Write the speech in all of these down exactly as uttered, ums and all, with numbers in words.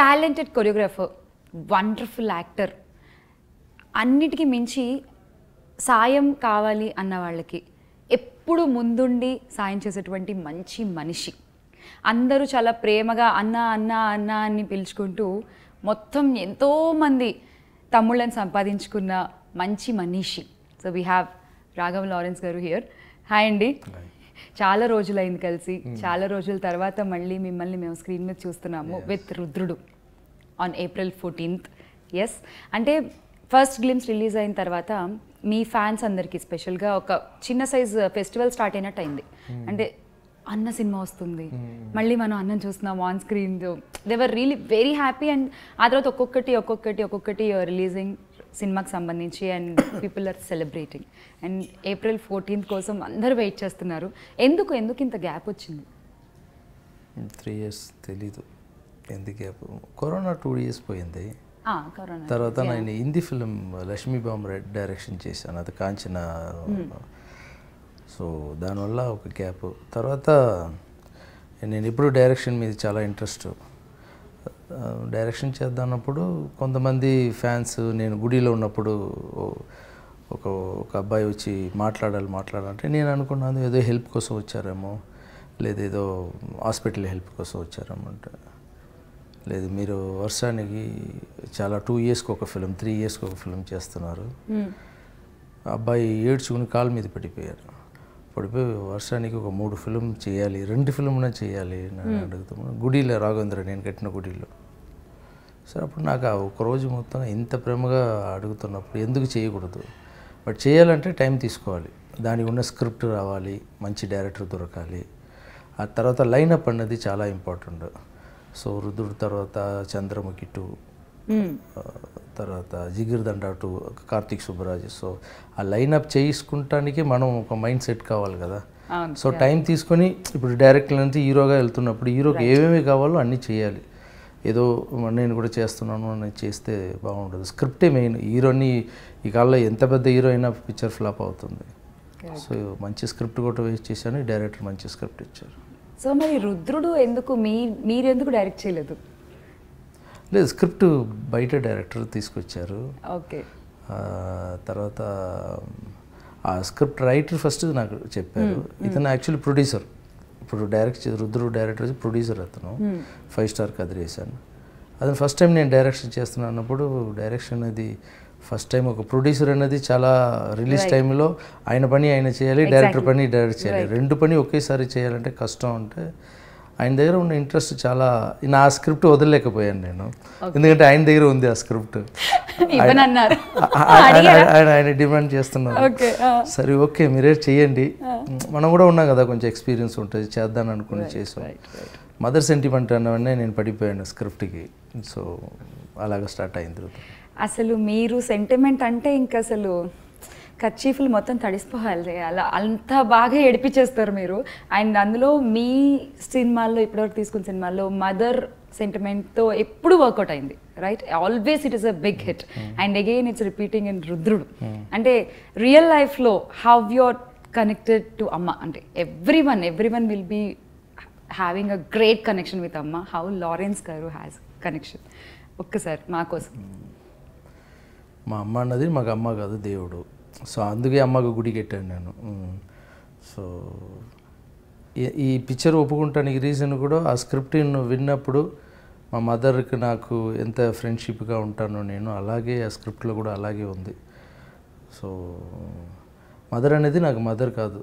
talented choreographer, wonderful actor. అన్నిటికీ మించి సాయం కావాలి అన్న వాళ్ళకి ఎప్పుడు ముందుండి సాయం చేసేటువంటి మంచి మనిషి. అందరూ చాలా ప్రేమగా అన్న అన్న అన్న అని పిలుచుకుంటూ మొత్తం ఎంతో మంది తమ్ముళ్ళని సంపాదించుకున్న మంచి మనిషి. So we have Raghava Lawrence garu here. Hi అండి, చాలా రోజులైంది కలిసి, చాలా రోజుల తర్వాత మళ్ళీ మిమ్మల్ని మేము స్క్రీన్ మీద చూస్తున్నాము with Rudrudu on April fourteenth. Yes, అంటే ఫస్ట్ గ్లిమ్స్ రిలీజ్ అయిన తర్వాత మీ ఫ్యాన్స్ అందరికీ స్పెషల్గా ఒక చిన్న సైజ్ ఫెస్టివల్ స్టార్ట్ అయినట్టు అయింది. అంటే అన్న సినిమా వస్తుంది, మళ్ళీ మనం అన్నం చూస్తున్నాం on screen. They were really very happy. And ఆ తర్వాత ఒక్కొక్కటి ఒక్కొక్కటి ఒక్కొక్కటి రిలీజింగ్ సినిమాకి సంబంధించి, and people are celebrating. And April fourteenth కోసం అందరూ వెయిట్ చేస్తున్నారు. ఎందుకు ఎందుకు ఇంత గ్యాప్ వచ్చింది? త్రీ ఇయర్స్ తెలీదు ఎందుకు గ్యాప్. కరోనా టూ ఇయర్స్ పోయింది. తర్వాత నేను హిందీ ఫిలిం లక్ష్మీబాంబ్ రెడ్డి డైరెక్షన్ చేశాను, అది కాంచన. సో దానివల్ల ఒక గ్యాప్. తర్వాత నేను ఇప్పుడు డైరెక్షన్ మీద చాలా ఇంట్రెస్ట్. డైరెక్షన్ చేద్దామన్నప్పుడు కొంతమంది ఫ్యాన్స్, నేను గుడిలో ఉన్నప్పుడు ఒక ఒక అబ్బాయి వచ్చి మాట్లాడాలి మాట్లాడాలంటే నేను అనుకున్నాను ఏదో హెల్ప్ కోసం వచ్చారేమో, లేదా ఏదో హాస్పిటల్ హెల్ప్ కోసం వచ్చారేమో అంటే, లేదు మీరు వర్షానికి చాలా టూ ఇయర్స్కి ఒక ఫిలిం త్రీ ఇయర్స్కి ఒక ఫిలిం చేస్తున్నారు. అబ్బాయి ఏడ్చుకుని కాలు మీద పడిపోయారు. పడిపోయి వర్షానికి ఒక మూడు ఫిలిం చేయాలి, రెండు ఫిలింనా చేయాలి అని అడుగుతాము గుడిలో, రాఘవేంద్ర నేను కట్టిన గుడిలో. సరే అప్పుడు నాకు ఒకరోజు మొత్తం ఇంత ప్రేమగా అడుగుతున్నప్పుడు ఎందుకు చేయకూడదు, బట్ చేయాలంటే టైం తీసుకోవాలి, దానికి ఉన్న స్క్రిప్ట్ రావాలి, మంచి డైరెక్టర్ దొరకాలి. ఆ తర్వాత లైనప్ అన్నది చాలా ఇంపార్టెంట్. సో రుద్రుడు తర్వాత చంద్రముఖి టూ, తర్వాత జిగిర్దండ టూ, కార్తీక్ సుబ్బరాజు. సో ఆ లైనప్ చేసుకుంటానికి మనం ఒక మైండ్ సెట్ కావాలి కదా. సో టైం తీసుకొని ఇప్పుడు డైరెక్టర్ నుంచి హీరోగా వెళ్తున్నప్పుడు హీరోకి ఏమేమి కావాలో అన్నీ చేయాలి. ఏదో నేను కూడా చేస్తున్నాను అని చేస్తే బాగుండదు. స్క్రిప్టే మెయిన్. హీరోని ఈ కాలంలో ఎంత పెద్ద హీరో అయినా పిక్చర్ ఫ్లాప్ అవుతుంది. సో మంచి స్క్రిప్ట్ కూడా వేస్ట్ చేశాను, డైరెక్టర్ మంచి స్క్రిప్ట్ ఇచ్చారు. సో మరి రుద్రుడు ఎందుకు మీ మీరెందుకు డైరెక్ట్ చేయలేదు? లేదు, స్క్రిప్ట్ బయట డైరెక్టర్ తీసుకొచ్చారు. ఓకే. తర్వాత ఆ స్క్రిప్ట్ రైటర్ ఫస్ట్ నాకు చెప్పారు. ఇతను యాక్చువల్లీ ప్రొడ్యూసర్, ఇప్పుడు డైరెక్ట్ రుద్రుడు డైరెక్టర్ ప్రొడ్యూసర్. అతను ఫైవ్ స్టార్ కదిరేశాను. అతను ఫస్ట్ టైం నేను డైరెక్షన్ చేస్తున్నాను అన్నప్పుడు, డైరెక్షన్ అనేది ఫస్ట్ టైం ఒక ప్రొడ్యూసర్ అనేది చాలా రిలీజ్ టైంలో ఆయన పని ఆయన చేయాలి, డైరెక్టర్ పని డైరెక్ట్ చేయాలి, రెండు పని ఒకేసారి చేయాలంటే కష్టం. అంటే ఆయన దగ్గర ఉన్న ఇంట్రెస్ట్ చాలా. నా స్క్రిప్ట్ వదలలేకపోయాను నేను, ఎందుకంటే ఆయన దగ్గర ఉంది ఆ స్క్రిప్ట్. ఆయన ఆయన డిమాండ్ చేస్తున్నారు. సరే ఓకే మీరే చేయండి, మనం కూడా ఉన్నాం కదా, కొంచెం ఎక్స్పీరియన్స్ ఉంటుంది, చేద్దాం అనుకుని చేసాం. మదర్ సెంటిమెంట్ అన్నవన్నీ నేను పడిపోయాను స్క్రిప్ట్కి. సో అలాగ స్టార్ట్ అయిన తర్వాత అసలు మీరు సెంటిమెంట్ అంటే ఇంకా అసలు కర్చీఫ్లు మొత్తం తడిసిపోవాలి, అలా అంత బాగా ఏడిపించేస్తారు మీరు. అండ్ అందులో మీ సినిమాల్లో, ఇప్పటివరకు తీసుకున్న సినిమాల్లో మదర్ సెంటిమెంట్తో ఎప్పుడు వర్కౌట్ అయింది, right? Always it is a big hit. And again it's repeating in Rudrudu. అంటే రియల్ లైఫ్లో హౌ యూఆర్ కనెక్టెడ్ టు అమ్మ, అంటే every one every one will be having a great connection with అమ్మ. How Lawrence garu has connection ఒక్కసారి మా కోసం. మా అమ్మ అన్నది మాకు అమ్మ కాదు, దేవుడు. సో అందుకే అమ్మకు గుడి కట్టాను నేను. సో ఈ పిక్చర్ ఒప్పుకుంటానికి రీజన్ కూడా ఆ స్క్రిప్ట్ విన్నప్పుడు మా మదర్కి నాకు ఎంత ఫ్రెండ్షిప్గా ఉంటానో నేను అలాగే ఆ స్క్రిప్ట్లో కూడా అలాగే ఉంది. సో మదర్ అనేది నాకు మదర్ కాదు,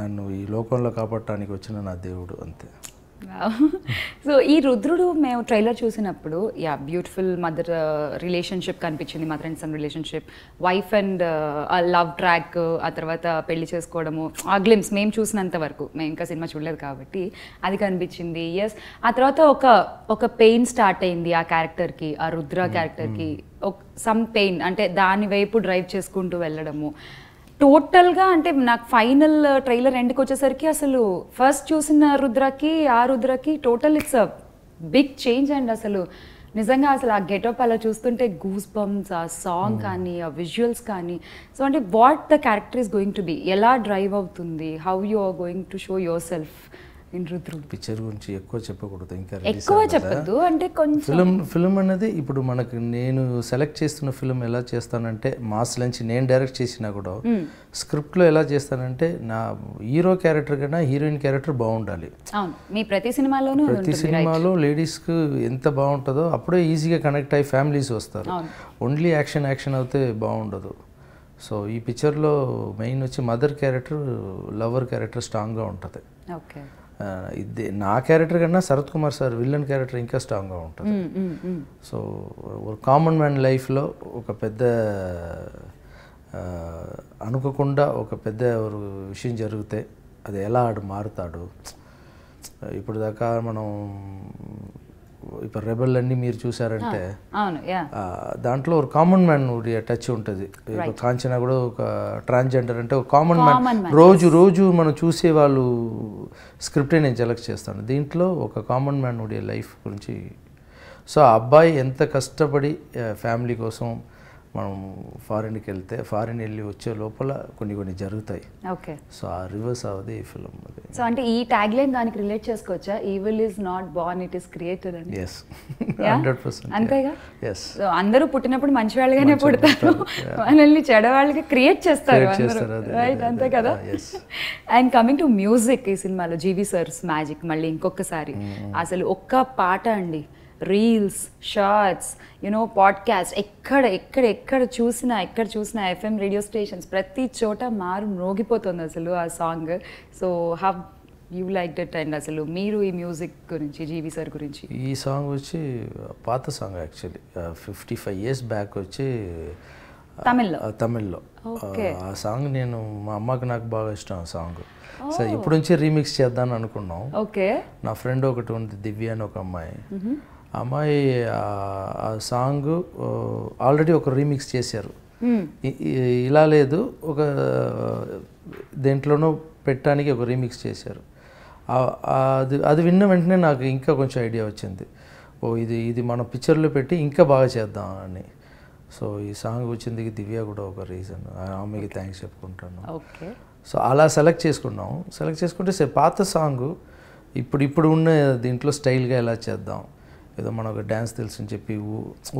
నన్ను ఈ లోకంలో కాపాడటానికి వచ్చిన నా దేవుడు, అంతే. సో ఈ రుద్రుడు మేము ట్రైలర్ చూసినప్పుడు యా బ్యూటిఫుల్ మదర్ రిలేషన్షిప్ కనిపించింది, mother and son relationship, wife and love track, ఆ తర్వాత పెళ్లి చేసుకోవడము, ఆ గ్లిమ్స్ మేము చూసినంత వరకు, మేము ఇంకా సినిమా చూడలేదు కాబట్టి అది కనిపించింది. ఎస్, ఆ తర్వాత ఒక ఒక పెయిన్ స్టార్ట్ అయింది ఆ క్యారెక్టర్కి, ఆ రుద్ర క్యారెక్టర్కి సమ్ పెయిన్, అంటే దాని వైపు డ్రైవ్ చేసుకుంటూ వెళ్ళడము టోటల్గా. అంటే నాకు ఫైనల్ ట్రైలర్ ఎండ్కి వచ్చేసరికి అసలు ఫస్ట్ చూసిన రుద్రకి ఆ రుద్రకి total it's a big change. And అసలు నిజంగా అసలు ఆ గెటప్ అలా చూస్తుంటే గూస్ బంప్స్, ఆ సాంగ్ కానీ ఆ విజువల్స్ కానీ. సో అంటే what the character is going to be, ఎలా డ్రైవ్ అవుతుంది, how you are going to show yourself in Rudrudu. Picture gunchi ekko cheppakudadu inka ekko cheppadu ante koncham film film anade ipudu manaku nenu select chestunna film ela chestunante mass lunch nenu direct chesina kuda script lo ela chestunante na hero character gana heroine character baagundali avunu mee prati cinema lonu untundi prati cinema lo ladies ku enta baaguntado appude easy ga connect ay families vastaru only action action avute baagundadu. So, in this picture, the main mother character lover character strong. Okay. Uh, my character is Sharath Kumar sir, villain character is strong. Mm, mm, mm. So, in common man life, lo, oka pedda, uh, anukakunda, oka pedda oru vishayam jarugute, adi ela adu marutadu. Ippudu daka manam if you rebel and you choose a rebel, common man would attach to it. Kanchana transgender and common man. Roju Roju Manu choose a script in a jelak the intlo, a common man would a life. So, Abbai enta kastabadi family goes home. Foreign kelte, foreign elli vache lopala konni konni jarugutayi. Okay. So aa reverse avadi ee film. So ante ee tagline daniki relate chesukocha, evil is not born, it is created and yes. Yeah? one hundred percent. Ante ga? Yes. So andaru puttinappudu manchi vallagane puttaru. Manalni cheda vallaki create chestaru andaru. Right ante kada? Yes. And coming to music ee cinema lo G V sir's magic malli inkokkasari. Asalu okka paata andi. Reels, shorts, you know, podcasts, ekkada ekkada ekkada chusina ekkada chusina F M radio stations prati chota maaru mrogipothundi asalu aa song. So how you liked it and asalu meeru ee music gurinchi G V sir gurinchi ee song vachi paata song actually uh, fifty-five years back vachi uh, Tamil lo uh, Tamil lo okay aa uh, song nenu ma ammaku naaku baaga ishtam song. Oh. So ippudu nunchi remix cheddanu anukunnam. Okay na friend okati undi Divya ani oka ammayi. Mhm. Amai uh, song uh, already oka remix chesaru. Hmm. Ila ledu oka dentlono pettaniki oka remix chesaru. Adi adi vinna ventane naaku inka koncham idea vachindi. Oh idi idi mana picture lo petti inka baga cheddam ani. So ee song vachindiki Divya kuda oka reason. Ameki thanks cheppukuntanu. Okay. So ala select cheskunnam. Select cheskunte se paatha song ippudu ippudu unna dentlo style ga ela cheddam. ఏదో మనకు dance తెలుసు అని చెప్పి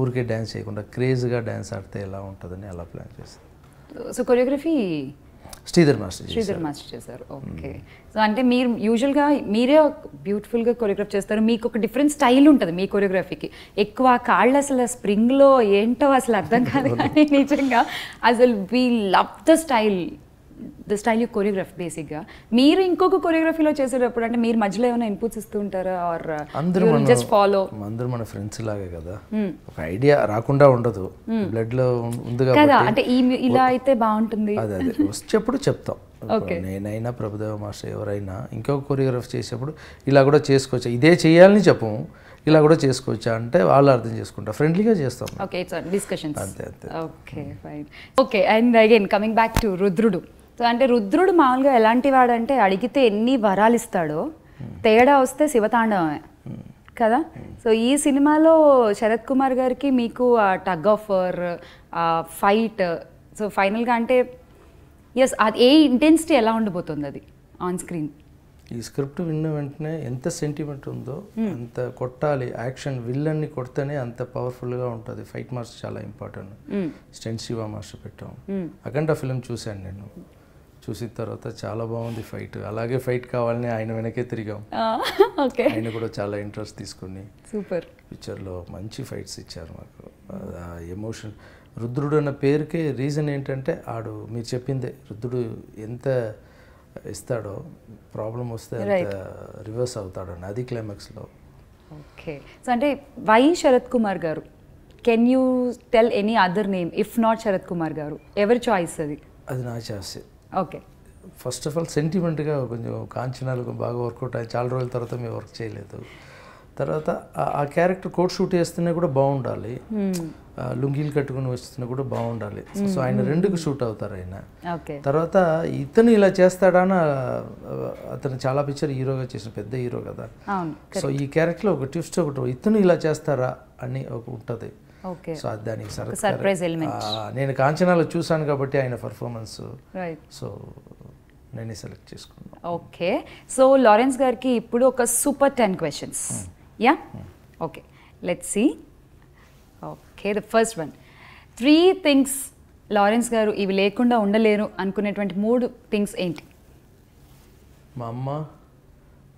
ఊరికే dance చేయకుండా క్రేజ్గా dance ఆడితే ఎలా ఉంటుందని అలా ప్లాన్ చేశారు. So choreography Sridhar master Sridhar master చేశారు. ఓకే. సో అంటే మీరు యూజువల్గా మీరే బ్యూటిఫుల్గా కొరియోగ్రాఫ్ చేస్తారు, మీకు ఒక డిఫరెంట్ స్టైల్ ఉంటుంది మీ కొరియోగ్రఫీకి. ఎక్కువ కాళ్ళు అసలు స్ప్రింగ్లో ఏంటో అసలు అర్థం కాదు కానీ నిజంగా అసలు we love the style the style you choreograph బేసిక్గా. మీరు ఇంకొక కొరియోగ్రఫీలో చేసేటప్పుడు అంటే మీరు మధ్యలో ఏమైనా ఇన్పుట్స్ ఇస్తూ ఉంటారా ఆర్ జస్ట్ ఫాలో? అందరూ మన ఫ్రెండ్స్ లాగే కదా, ఒక ఐడియా రాకుండా ఉండదు, బ్లడ్ లో ఉంది కదా. అంటే ఇలా అయితే బాగుంటుంది అదే అదే వచ్చేప్పుడు చెప్తాం. నేనైనా ప్రభుదేవ మాస్టర్ ఎవరైనా ఇంకొక కొరియోగ్రఫ్ చేసేప్పుడు ఇలా కూడా చేసుకోవచ్చా, ఇదే చేయాలని చెప్పము, ఇలా కూడా చేసుకోవచ్చా అంటే వాళ్ళు అర్థం చేసుకుంటారు, ఫ్రెండ్లీగా చేస్తాం. ఓకే ఇట్స్ డిస్కషన్స్ అంతే అంతే. Okay fine. Okay and again coming back to Rudrudu. So అంటే రుద్రుడు మామూలుగా ఎలాంటి వాడంటే అడిగితే ఎన్ని వరాలు ఇస్తాడో, తేడా వస్తే శివతాండవమే కదా. సో ఈ సినిమాలో శరత్ కుమార్ గారికి మీకు ఆ టగ్ ఆఫ్ వార్, ఆ ఫైట్, సో ఫైనల్గా అంటే ఎస్ అది ఏ ఇంటెన్సిటీ ఎలా ఉండబోతుంది అది ఆన్ స్క్రీన్? ఈ స్క్రిప్ట్ విన్న వెంటనే ఎంత సెంటిమెంట్ ఉందో అంత కొట్టాలి, యాక్షన్ విల్లన్ని కొడితేనే అంత పవర్ఫుల్గా ఉంటుంది. ఫైట్ మాస్టర్ చాలా ఇంపార్టెంట్, స్టెంట్ శివ మాస్టర్ పెట్టాం. అఖండ ఫిలిం చూశాను నేను, చూసిన తర్వాత చాలా బాగుంది ఫైట్, అలాగే ఫైట్ కావాలని ఆయన వెనకే తిరిగాం. ఆయన కూడా చాలా ఇంట్రెస్ట్ తీసుకుని సూపర్ పిక్చర్లో మంచి ఫైట్స్ ఇచ్చారు మాకు. ఎమోషన్ రుద్రుడు అన్న పేరుకి రీజన్ ఏంటంటే ఆడు మీరు చెప్పిందే, రుద్రుడు ఎంత ఇస్తాడో ప్రాబ్లం వస్తే అంత రివర్స్ అవుతాడని, అది క్లైమాక్స్లో. ఓకే. సో అంటే why Sarath Kumar garu? Can you tell any other name if not Sarath Kumar garu? ఎవరి చాయిస్ అది? అది నా choice. Okay. First of all సెంటిమెంట్గా కొంచెం కాంచనాలకు బాగా వర్కౌట్ అయ్యి, చాలా రోజుల తర్వాత మేము వర్క్ చేయలేదు. తర్వాత ఆ క్యారెక్టర్ కోట్ షూట్ చేస్తున్నా కూడా బాగుండాలి, లుంగీలు కట్టుకుని వస్తున్నా కూడా బాగుండాలి. సో ఆయన రెండుకు షూట్ అవుతారు ఆయన. తర్వాత ఇతను ఇలా చేస్తాడని అతను చాలా పిక్చర్ హీరోగా చేసిన పెద్ద హీరో కదా, సో ఈ క్యారెక్టర్లో ఒక ట్విస్ట్ ఒకటి ఇతను ఇలా చేస్తారా అని ఒక ఉంటుంది. సో అది దానికి సర్ప్రైజ్ ఎలిమెంట్. నేను కాంచనాలో చూసాను కాబట్టి ఆయన పర్ఫార్మెన్స్, సో నేనే సెలెక్ట్ చేసుకున్నాను. ఓకే, సో లారెన్స్ గారికి ఇప్పుడు ఒక super ten questions. Yeah, okay, let's see. Okay, the first one, three things Lawrence garu ఇవి లేకుండా ఉండలేరు అనుకునేటువంటి మూడు థింగ్స్ ఏంటి? మా అమ్మ,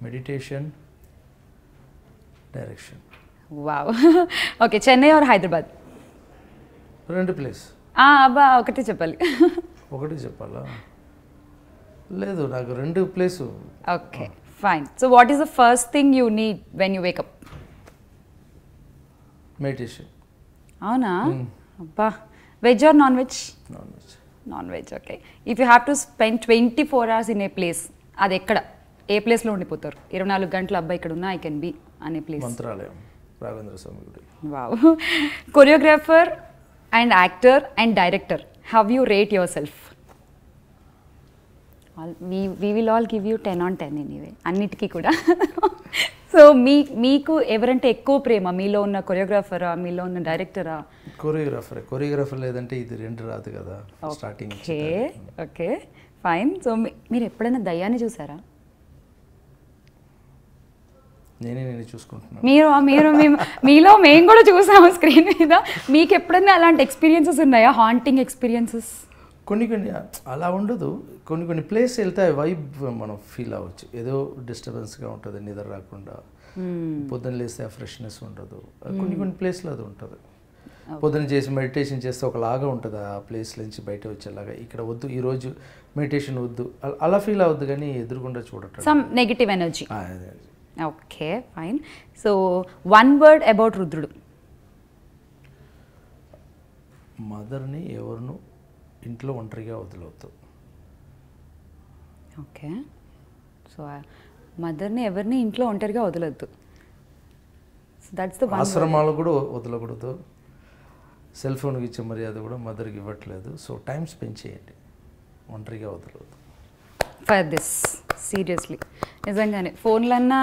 meditation, direction. Wow. Okay, Chennai or Hyderabad? రెండు ప్లేస్. అబ్బా, ఒకటి చెప్పాలి. ఒకటి చెప్పాలా? లేదు, నాకు రెండు place. Okay, fine. So what is the first thing you need when you wake up? Meditation. అవునా? అబ్బా. Veg or non veg? Non veg. Non veg. Okay, if you have to spend twenty four hours in a place, అది ఎక్కడ, ఏ ప్లేస్లో ఉండిపోతారు? ఇరవై నాలుగు గంటలు అబ్బాయి ఇక్కడ ఉన్నా ఐ కెన్ బి అనే ప్లేస్? మంత్రాలయం, రాఘవేంద్ర స్వామి గుడి. Wow. Choreographer and actor and director, how you rate yourself? All we we will all give you ten on ten anyway, అన్నిటికీ కూడా. సో మీ మీకు ఎవరంటే ఎక్కువ ప్రేమ, మీలో ఉన్న కొరియోగ్రాఫరా, మీలో ఉన్న డైరెక్టరా? కొరియోగ్రాఫర్. కొరియోగ్రాఫర్ లేదంటే ఇది రెండు రాదు కదా starting. Okay, okay, fine. So మీరు ఎప్పుడైనా దయ్యాన్ని చూసారా? నేనే నేను చూసుకుంటున్నాను. మీరు మీరు మీలో మేము కూడా చూసాము స్క్రీన్ మీద. మీకు ఎప్పుడైనా అలాంటి ఎక్స్పీరియన్సెస్ ఉన్నాయా, హాంటింగ్ ఎక్స్పీరియన్సెస్? కొన్ని కొన్ని అలా ఉండదు, కొన్ని కొన్ని ప్లేస్ వెళ్తే వైబ్ మనం ఫీల్ అవ్వచ్చు. ఏదో డిస్టర్బెన్స్గా ఉంటుంది, నిద్ర రాకుండా, పొద్దున్న లేస్తే ఆ ఫ్రెష్నెస్ ఉండదు. కొన్ని కొన్ని ప్లేస్లో అది ఉంటుంది. పొద్దున్న చేసి మెడిటేషన్ చేస్తే ఒకలాగా ఉంటుంది, ఆ ప్లేస్ నుంచి బయట వచ్చేలాగా. ఇక్కడ వద్దు ఈరోజు మెడిటేషన్ వద్దు అలా ఫీల్ అవ్వద్దు, కానీ ఎదురుకుండా చూడటం, some negative energy. Okay, fine. So one word about Rudrudu. మదర్ని ఎవరినూ ఇంట్లో ఒంటరిగా వదిలవద్దు. ఓకే, సో మదర్ని ఎవరిని ఇంట్లో ఒంటరిగా వదలొద్దు. ఆశ్రమాలు కూడా వదలకూడదు. సెల్ ఫోన్కి ఇచ్చే మర్యాద కూడా మదర్కి ఇవ్వట్లేదు. సో టైం స్పెండ్ చేయండి, ఒంటరిగా వదలవద్దు. ఫర్ దిస్ సీరియస్లీ, నిజంగానే ఫోన్లన్నా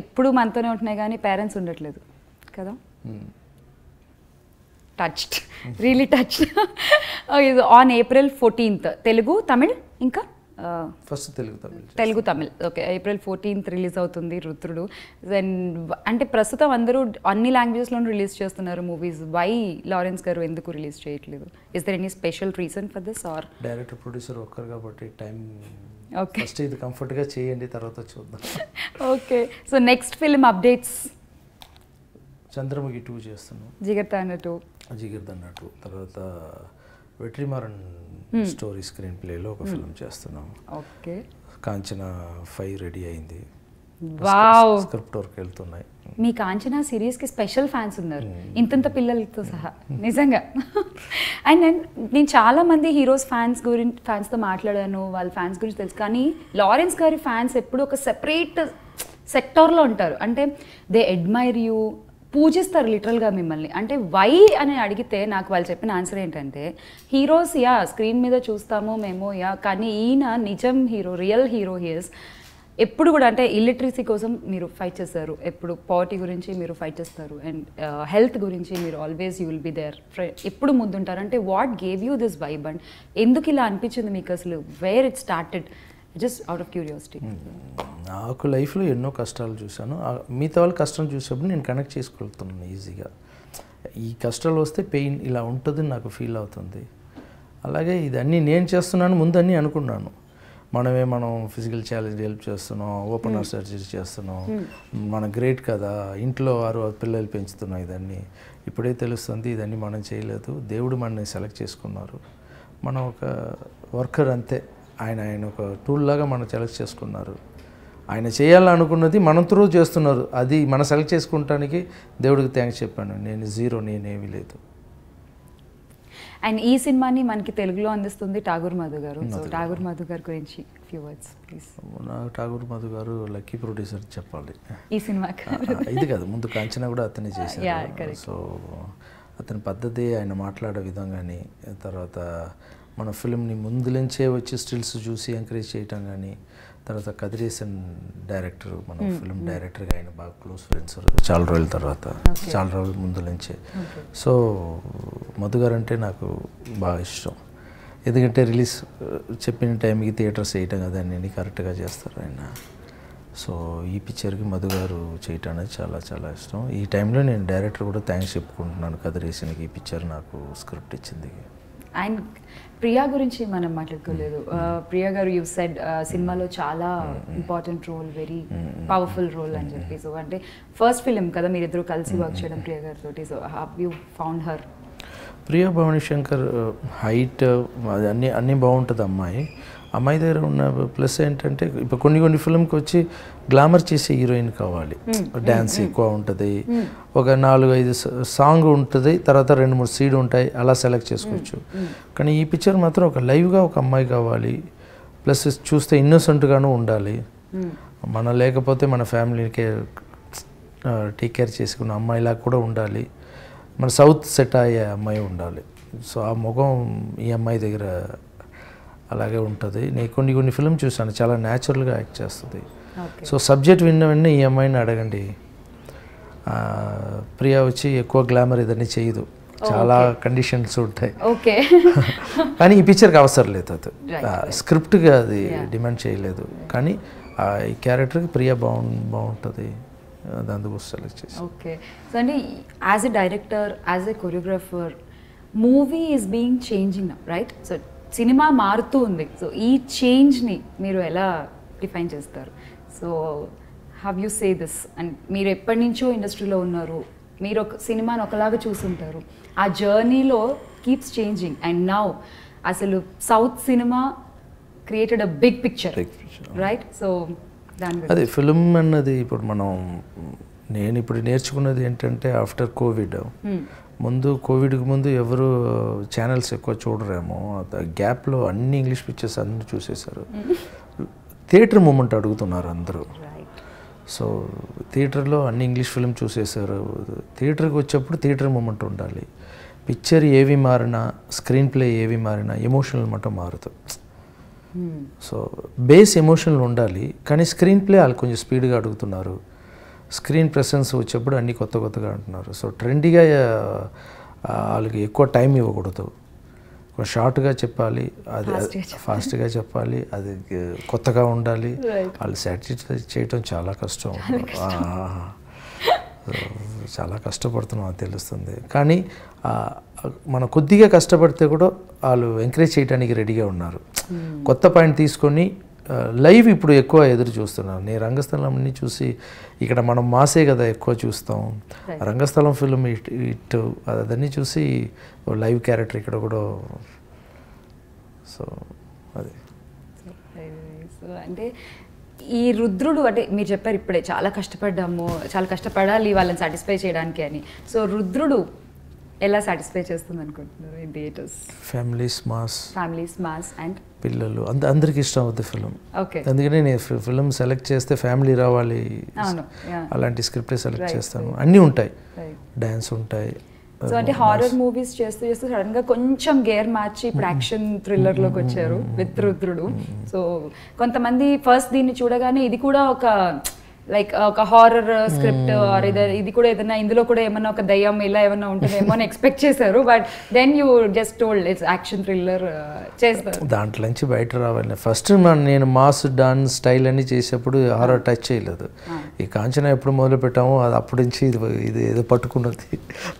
ఎప్పుడు మనతోనే ఉంటున్నాయి కానీ పేరెంట్స్ ఉండట్లేదు కదా. Touched, really touched. On April fourteenth Telugu, Tamil, ఇంకా first Telugu Tamil Telugu Tamil okay, April fourteenth release అవుతుంది రుద్రుడు. అండ్ అంటే ప్రస్తుతం అందరూ అన్ని లాంగ్వేజెస్లోనూ రిలీజ్ చేస్తున్నారు మూవీస్. వై లారెన్స్ గారు ఎందుకు రిలీజ్ చేయట్లేదు? Is there any special reason for this? Or director, producer ఒక్కరు కాబట్టి టైం. ఓకే, ఫస్ట్ ఇది కంఫర్ట్గా చేయండి, తర్వాత చూద్దాం. Okay, so next film updates? Chandramukhi two చేస్తున్నాం, జిగర్తాండ టూ జిగర్తండ టూ తర్వాత వెట్రి మారన్ స్టోరీ స్క్రీన్ ప్లేలో ఒక ఫిల్మ్ చేస్తున్నాం. ఓకే, కాంచనా ఫైవ్ రెడీ అయింది. వావ్. స్క్రిప్ట్ వర్క్ వెళ్తున్నాయి. మీ కాంచనా సిరీస్కి స్పెషల్ ఫ్యాన్స్ ఉన్నారు, ఇంతంత పిల్లలతో సహా, నిజంగా. అండ్ నేను చాలామంది హీరోస్ ఫ్యాన్స్ గురించి ఫ్యాన్స్తో మాట్లాడాను, వాళ్ళ ఫ్యాన్స్ గురించి తెలుసు, కానీ లారెన్స్ గారి ఫ్యాన్స్ ఎప్పుడు ఒక సెపరేట్ సెక్టార్లో ఉంటారు. అంటే దే అడ్మైర్ యూ, పూజిస్తారు లిటరల్గా మిమ్మల్ని. అంటే వై అని అడిగితే నాకు వాళ్ళు చెప్పిన ఆన్సర్ ఏంటంటే, హీరోస్ యా స్క్రీన్ మీద చూస్తాము మేము యా, కానీ ఈయన నిజం హీరో, రియల్ హీరో హీస్. ఎప్పుడు కూడా అంటే ఇల్లిటరసీ కోసం మీరు ఫైట్ చేస్తారు, ఎప్పుడు పావర్టీ గురించి మీరు ఫైట్ చేస్తారు, అండ్ హెల్త్ గురించి మీరు always you will be there, ఎప్పుడు ముందుంటారు. అంటే what gave you this vibe and ఎందుకు ఇలా అనిపించింది మీకు అసలు? Where it started, just out of curiosity. నాకు లైఫ్లో ఎన్నో కష్టాలు చూశాను, మిగతా వాళ్ళు కష్టం చూసేప్పుడు నేను కనెక్ట్ చేసుకోగలుగుతున్నాను ఈజీగా. ఈ కష్టాలు వస్తే పెయిన్ ఇలా ఉంటుందని నాకు ఫీల్ అవుతుంది. అలాగే ఇదన్నీ నేను చేస్తున్నాను ముందు అన్నీ అనుకున్నాను. మనమే మనం ఫిజికల్ ఛాలెంజ్ హెల్ప్ చేస్తున్నాం, ఓపెన్ హార్ట్ సర్జరీ చేస్తున్నాం, మన గ్రేట్ కదా, ఇంట్లో వారు పిల్లలు పెంచుతున్నాం. ఇదన్నీ ఇప్పుడే తెలుస్తుంది, ఇదన్నీ మనం చేయలేదు, దేవుడు మనని సెలెక్ట్ చేసుకున్నారు. మనం ఒక వర్కర్ అంతే, ఆయన ఆయన ఒక టూల్ లాగా మనం సెలెక్ట్ చేసుకున్నారు. ఆయన చేయాలనుకున్నది మనం త్రూ చేస్తున్నారు. అది మనం సెలెక్ట్ చేసుకుంటానికి దేవుడికి థ్యాంక్స్ చెప్పాను. నేను జీరో, నేనేమీ లేదు. అండ్ ఈ సినిమాని మనకి తెలుగులో అందిస్తుంది ఠాగూర్ మధు గారు. ఠాగూర్ మధు గారి గురించి few words please. Tagore Madhu garu lucky producer చెప్పాలి ఈ సినిమాకి. ఇది కాదు, ముందు కాంచనా కూడా అతనే చేశారు. సో అతని పద్ధతి, ఆయన మాట్లాడే విధం, కానీ తర్వాత మన ఫిల్మ్ని ముందు నుంచే వచ్చి స్టిల్స్ చూసి ఎంకరేజ్ చేయటం, కానీ తర్వాత కదిరేసన్ డైరెక్టర్, మన ఫిల్మ్ డైరెక్టర్గా ఆయన బాగా క్లోజ్ ఫ్రెండ్స్ చాలా రోజుల తర్వాత, చాలా రోజుల ముందు నుంచే. సో మధు గారు అంటే నాకు బాగా ఇష్టం. ఎందుకంటే రిలీజ్ చెప్పిన టైంకి థియేటర్స్ చేయటం కదా అన్నీ కరెక్ట్గా చేస్తారు ఆయన. సో ఈ పిక్చర్కి మధు గారు చేయటం అనేది చాలా చాలా ఇష్టం. ఈ టైంలో నేను డైరెక్టర్ కూడా థ్యాంక్స్ చెప్పుకుంటున్నాను కదిరేసిన్కి, ఈ పిక్చర్ నాకు స్క్రిప్ట్ ఇచ్చింది. అండ్ ప్రియా గురించి మనం మాట్లాడుకోలేదు. ప్రియా గారు యూ సెడ్ సినిమాలో చాలా important role, very powerful role అని చెప్పి. సో అంటే ఫస్ట్ ఫిలిం కదా మీరిద్దరూ కలిసి వర్క్ చేయడం ప్రియా గారితో, so have you found her? Priya Bhavani Shankar height అది అన్నీ అన్నీ బాగుంటుంది అమ్మాయి. అమ్మాయి దగ్గర ఉన్న ప్లస్ ఏంటంటే ఇప్పుడు కొన్ని కొన్ని ఫిల్మ్కి వచ్చి గ్లామర్ చేసే హీరోయిన్ కావాలి, డ్యాన్స్ ఎక్కువ ఉంటుంది, ఒక నాలుగు ఐదు సాంగ్ ఉంటుంది, తర్వాత రెండు మూడు సీడ్ ఉంటాయి, అలా సెలెక్ట్ చేసుకోవచ్చు. కానీ ఈ పిక్చర్ మాత్రం ఒక లైవ్గా ఒక అమ్మాయి కావాలి, ప్లస్ చూస్తే ఇన్నోసెంట్గాను ఉండాలి. మన లేకపోతే మన ఫ్యామిలీకి టేక్ కేర్ చేసుకున్న అమ్మాయిలా కూడా ఉండాలి, మన సౌత్ సెట్ అయ్యే అమ్మాయి ఉండాలి. సో ఆ ముఖం ఈ అమ్మాయి దగ్గర అలాగే ఉంటుంది. నేను కొన్ని కొన్ని ఫిల్మ్ చూసాను, చాలా న్యాచురల్గా యాక్ట్ చేస్తుంది. సో సబ్జెక్ట్ విన్న వెంటనే ఈ అమ్మాయిని అడగండి. ప్రియా వచ్చి ఎక్కువ గ్లామర్ ఇదన్నీ చేయదు, చాలా కండిషన్స్ ఉంటాయి. ఓకే, కానీ ఈ పిక్చర్కి అవసరం లేదు, అది స్క్రిప్ట్గా అది డిమాండ్ చేయలేదు. కానీ ఈ క్యారెక్టర్కి ప్రియా బాగు బాగుంటుంది, అందుకోసం సెలెక్ట్ చేసి. ఓకే, సో అండి as a director, as a choreographer, movie is being changing right? So cinema మారుతూ ఉంది, సో ఈ చేంజ్ని మీరు ఎలా డిఫైన్ చేస్తారు? So how you say this? And మీరు ఎప్పటి నుంచో ఇండస్ట్రీలో ఉన్నారు, మీరు ఒక సినిమాని ఒకలాగా చూసుంటారు, ఆ జర్నీలో కీప్స్ చేంజింగ్ అండ్ నౌ అసలు south cinema created a big picture right? So దాని అదే ఫిల్మ్ అన్నది ఇప్పుడు మనం నేను ఇప్పుడు నేర్చుకున్నది ఏంటంటే ఆఫ్టర్ కోవిడ్, ముందు కోవిడ్కి ముందు ఎవరు ఛానల్స్ ఎక్కువ చూడరేమో, గ్యాప్లో అన్ని ఇంగ్లీష్ పిక్చర్స్ అన్నీ చూసేశారు. థియేటర్ మూమెంట్ అడుగుతున్నారు అందరూ. సో థియేటర్లో అన్ని ఇంగ్లీష్ ఫిల్మ్ చూసేశారు. థియేటర్కి వచ్చేప్పుడు థియేటర్ మూమెంట్ ఉండాలి. పిక్చర్ ఏవి మారినా, స్క్రీన్ ప్లే ఏవి మారినా ఎమోషనల్ మటం మారదు. సో బేస్ ఎమోషనల్ ఉండాలి, కానీ స్క్రీన్ ప్లే వాళ్ళు కొంచెం స్పీడ్గా అడుగుతున్నారు. స్క్రీన్ ప్రెసెన్స్ వచ్చేప్పుడు అన్నీ కొత్త కొత్తగా అంటున్నారు. సో ట్రెండీగా వాళ్ళకి ఎక్కువ టైం ఇవ్వకూడదు, షార్ట్గా చెప్పాలి, అది ఫాస్ట్గా చెప్పాలి, అది కొత్తగా ఉండాలి. వాళ్ళు సాటిస్ఫై చేయటం చాలా కష్టం, చాలా కష్టపడుతున్నాం అది తెలుస్తుంది. కానీ మనం కొద్దిగా కష్టపడితే కూడా వాళ్ళు ఎంకరేజ్ చేయడానికి రెడీగా ఉన్నారు, కొత్త పాయింట్ తీసుకొని. లైవ్ ఇప్పుడు ఎక్కువ ఎదురు చూస్తున్నాను. నేను రంగస్థలంని చూసి ఇక్కడ మనం మాసే కదా ఎక్కువ చూస్తాం, రంగస్థలం ఫిల్మ్ ఇట్ ఇట్ అదన్నీ చూసి లైవ్ క్యారెక్టర్ ఇక్కడ కూడా. సో అది అంటే ఈ రుద్రుడు అంటే మీరు చెప్పారు ఇప్పుడే చాలా కష్టపడ్డాము, చాలా కష్టపడాలి వాళ్ళని సాటిస్ఫై చేయడానికి అని. సో రుద్రుడు ఎలా సాటిస్ఫై చేస్తుంది అనుకుంటున్నారు in theatres? Families mass, families mass and పిల్లలు అంద అందరికి ఇష్టం అవుతుంది ఫిలిం. ఓకే, అందుకనే నేను ఫిలిం సెలెక్ట్ చేస్తే ఫ్యామిలీ రావాలి అలాంటి స్క్రిప్టే సెలెక్ట్ చేస్తాను. అన్నీ ఉంటాయి, డ్యాన్స్ ఉంటాయి. సో అంటే హారర్ మూవీస్ చేస్తూ చేస్తూ సడన్గా కొంచెం గేర్ మార్చి ఇప్పుడు యాక్షన్ థ్రిల్లర్లోకి వచ్చారు విత్ రుద్రుడు. సో కొంతమంది ఫస్ట్ దీన్ని చూడగానే ఇది కూడా ఒక లైక్ ఒక హారర్ స్క్రిప్ట్ ఆర్ ఇది కూడా ఏదైనా ఇందులో కూడా ఏమన్నా ఒక దయ్యం ఇలా ఏమన్నా ఉంటుందేమో అని ఎక్స్పెక్ట్ చేశారు, but then you just told it's action thriller చేస్తారు. దాంట్లో నుంచి బయట రావాలి. ఫస్ట్ నేను మాస్ డాన్స్ స్టైల్ అన్ని చేసేప్పుడు హారర్ టచ్ చేయలేదు. ఈ కాంచన ఎప్పుడు మొదలు పెట్టామో అది అప్పటి నుంచి ఇది ఇది ఏదో పట్టుకున్నది,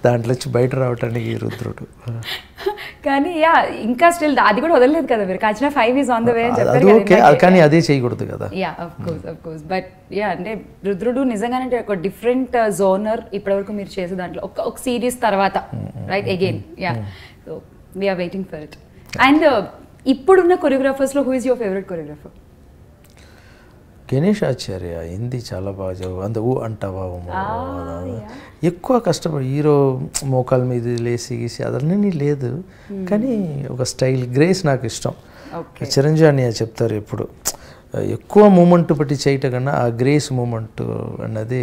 దాంట్లో నుంచి బయట రావటానికి ఈ రుద్రుడు. కానీ యా ఇంకా స్టిల్ అది కూడా వదలలేదు కదా మీరు, Kanchana five is on the way అని చెప్పారు, కానీ అదే చేయకూడదు కదా. Yeah of course of course but yeah అంటే రుద్రుడు నిజంగానే ఒక డిఫరెంట్ జోనర్ ఇప్పటివరకు మీరు చేసే దాంట్లో, ఒక ఒక సిరీస్ తర్వాత right again. Yeah so we are waiting for it. And ఇప్పుడున్న కొరియోగ్రాఫర్స్లో who is your favourite choreographer? Ganesh Acharya Hindi చాలా బాగా చదువు, అంత ఊ అంటావా ఎక్కువ కష్టపడి హీరో మోకాల మీద లేసి గీసి అదన్నీ లేదు, కానీ ఒక స్టైల్ గ్రేస్ నాకు ఇష్టం. చిరంజీవి చెప్తారు ఎప్పుడు ఎక్కువ మూమెంట్ బట్టి చేయటం కన్నా ఆ గ్రేస్ మూమెంట్ అన్నది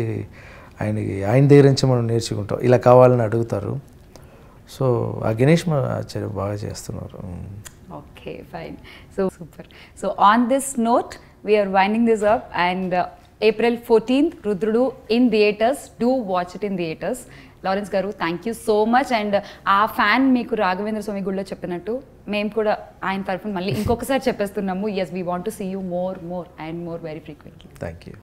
ఆయనకి ఆయన దగ్గర నుంచి మనం నేర్చుకుంటాం, ఇలా కావాలని అడుగుతారు. సో ఆ గణేష్ ఆచార్య బాగా చేస్తున్నారు. Okay fine, so super. So on this note we are winding this up, and uh, April fourteenth, Rudrudu in theatres. Do watch it in theatres. Lawrence Garu, thank you so much. And our fan, meeku Raghavendra Swami Gulla cheppanattu, mem kuda ayan tarafun malli inkokasari cheppestunnamu. Yes, we want to see you more, more and more very frequently. Thank you.